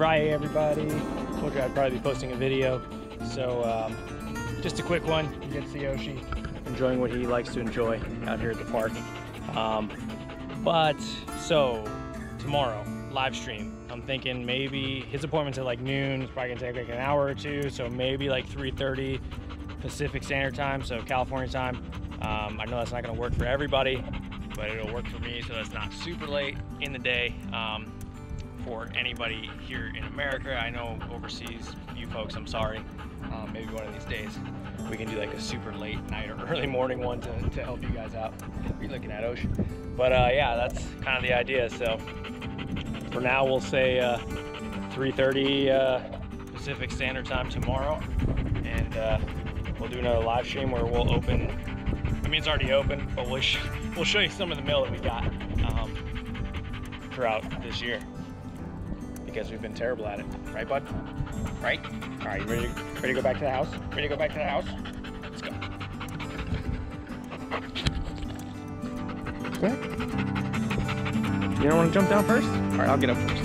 Friday, everybody. Told you I'd probably be posting a video. So just a quick one. You get to see Yoshi enjoying what he likes to enjoy out here at the park. So tomorrow, live stream. I'm thinking maybe his appointment's at like noon. It's probably gonna take like an hour or two. So maybe like 3:30 Pacific Standard Time, so California time. I know that's not gonna work for everybody, but it'll work for me, so that's not super late in the day for anybody here in America. I know overseas, you folks, I'm sorry. Maybe one of these days we can do like a super late night or early morning one to help you guys out. You're looking at Osh. But yeah, that's kind of the idea. So for now, we'll say 3:30 Pacific Standard Time tomorrow, and we'll do another live stream where we'll open. I mean, it's already open, but we'll show you some of the mail that we got throughout this year, because we've been terrible at it. Right, bud? Right? All right, ready to go back to the house? Ready to go back to the house? Let's go. What? You don't want to jump down first? All right, I'll get up first.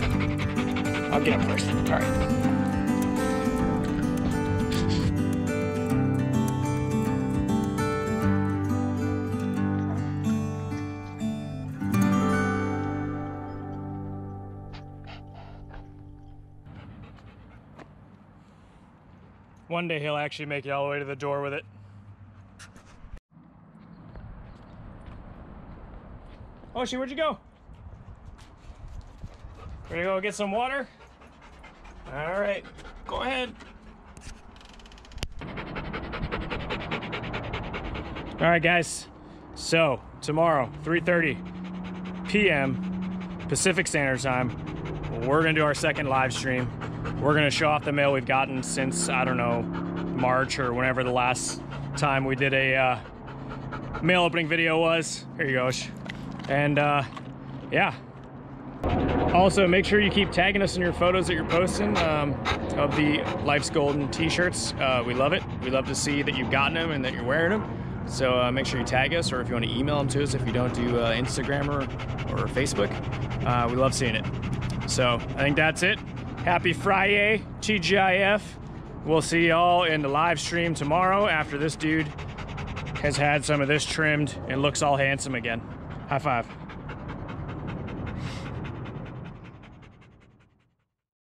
I'll get up first. All right. One day he'll actually make it all the way to the door with it. Oshie, where'd you go? Ready to go get some water? All right, go ahead. All right, guys. So tomorrow, 3:30 p.m. Pacific Standard Time, we're gonna do our second live stream. We're gonna show off the mail we've gotten since, I don't know, March or whenever the last time we did a mail opening video was. Here you go. And yeah. Also, make sure you keep tagging us in your photos that you're posting of the Life's Golden t-shirts. We love it. We love to see that you've gotten them and that you're wearing them. So make sure you tag us, or if you want to email them to us if you don't do Instagram or Facebook. We love seeing it. So I think that's it. Happy Friday, TGIF. We'll see y'all in the live stream tomorrow after this dude has had some of this trimmed and looks all handsome again. High five.